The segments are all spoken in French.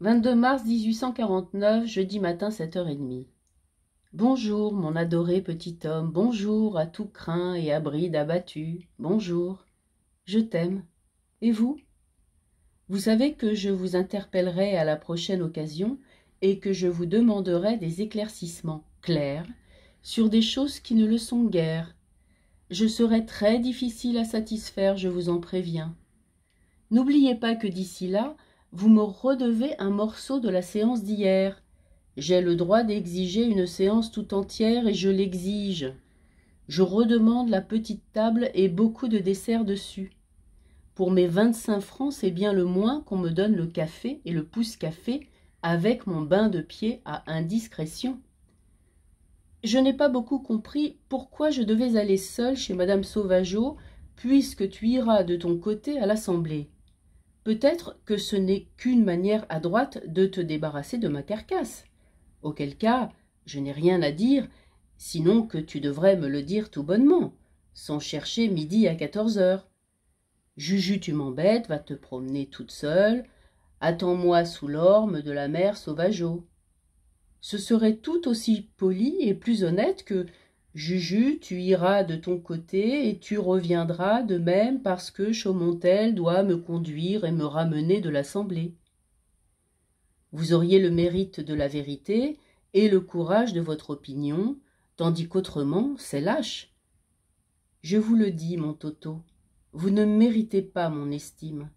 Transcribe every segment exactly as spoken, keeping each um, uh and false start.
vingt-deux mars mille huit cent quarante-neuf, jeudi matin sept heures trente. Bonjour, mon adoré petit homme, bonjour à tout crin et à bride abattu, bonjour, je t'aime. Et vous ? Vous savez que je vous interpellerai à la prochaine occasion et que je vous demanderai des éclaircissements clairs sur des choses qui ne le sont guère. Je serai très difficile à satisfaire, je vous en préviens. N'oubliez pas que d'ici là, vous me redevez un morceau de la séance d'hier. J'ai le droit d'exiger une séance tout entière et je l'exige. Je redemande la petite table et beaucoup de desserts dessus. Pour mes vingt-cinq francs, c'est bien le moins qu'on me donne le café et le pousse-café avec mon bain de pied à indiscrétion. Je n'ai pas beaucoup compris pourquoi je devais aller seule chez Madame Sauvageot, puisque tu iras de ton côté à l'Assemblée. Peut-être que ce n'est qu'une manière adroite de te débarrasser de ma carcasse, auquel cas je n'ai rien à dire, sinon que tu devrais me le dire tout bonnement, sans chercher midi à quatorze heures. Juju, tu m'embêtes, va te promener toute seule, attends-moi sous l'orme de la mère Sauvageot. Ce serait tout aussi poli et plus honnête que « Juju, tu iras de ton côté et tu reviendras de même parce que Chaumontel doit me conduire et me ramener de l'Assemblée. » Vous auriez le mérite de la vérité et le courage de votre opinion, tandis qu'autrement, c'est lâche. Je vous le dis, mon Toto, vous ne méritez pas mon estime.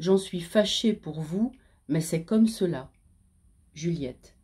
J'en suis fâchée pour vous, mais c'est comme cela. Juliette.